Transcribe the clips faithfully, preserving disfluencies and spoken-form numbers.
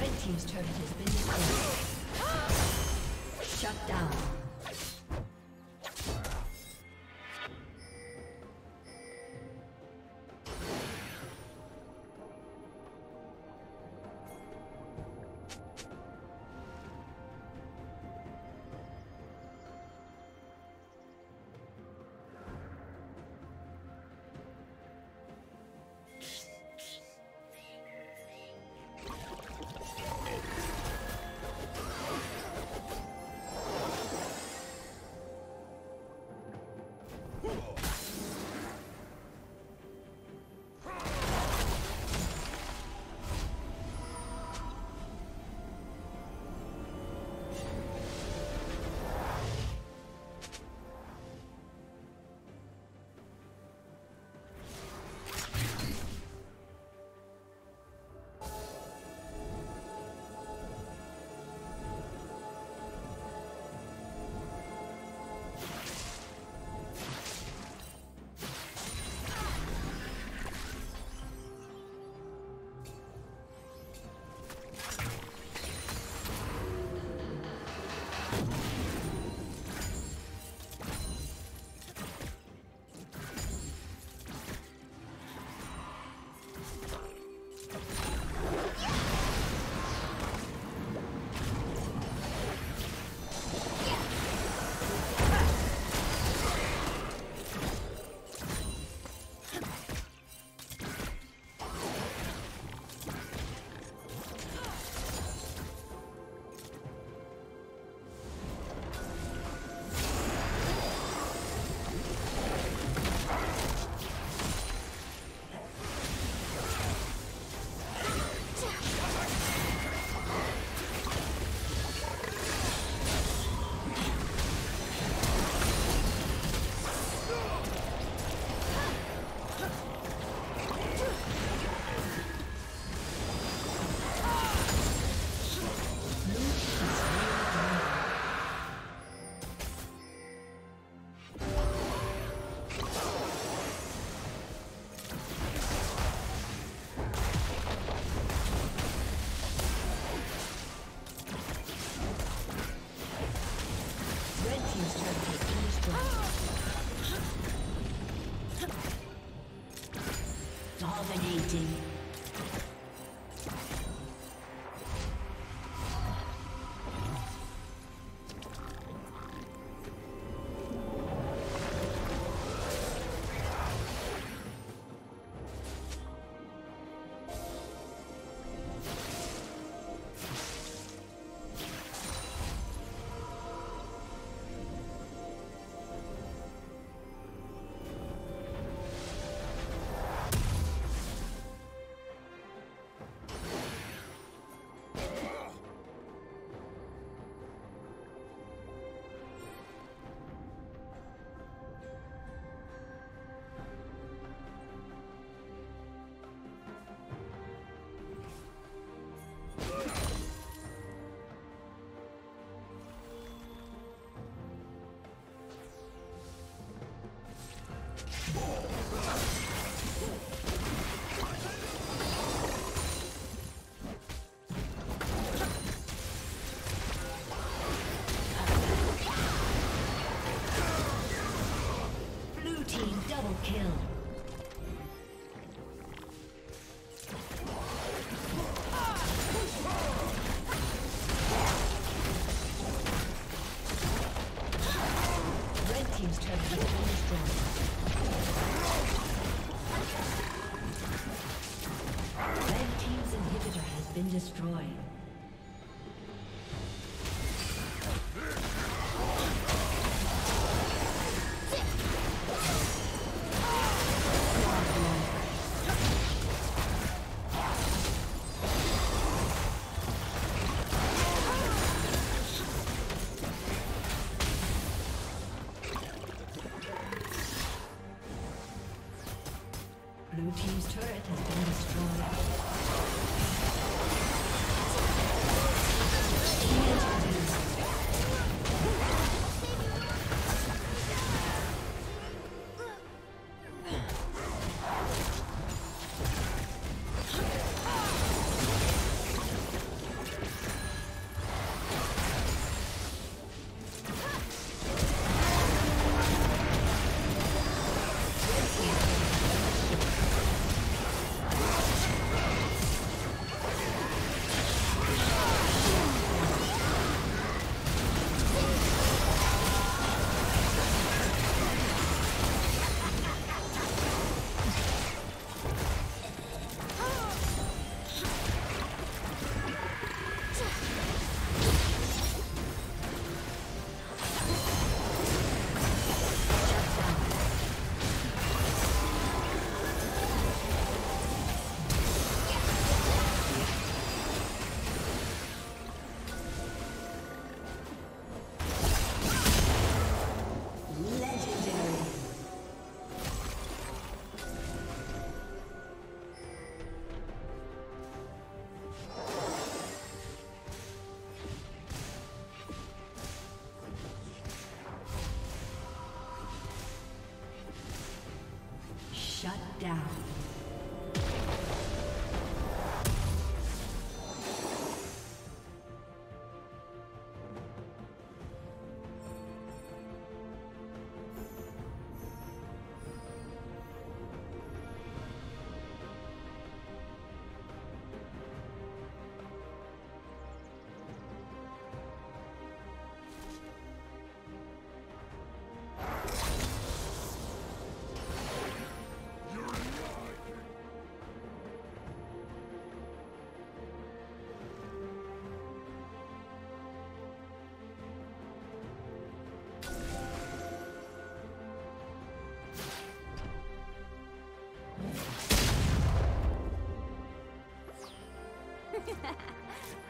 Red team's turret has been destroyed. Shut down. Dominating. Kill. Blue team's turret has been destroyed.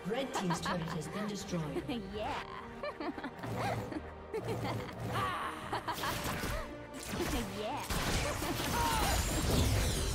Red team's turret has been destroyed. Yeah. Yeah.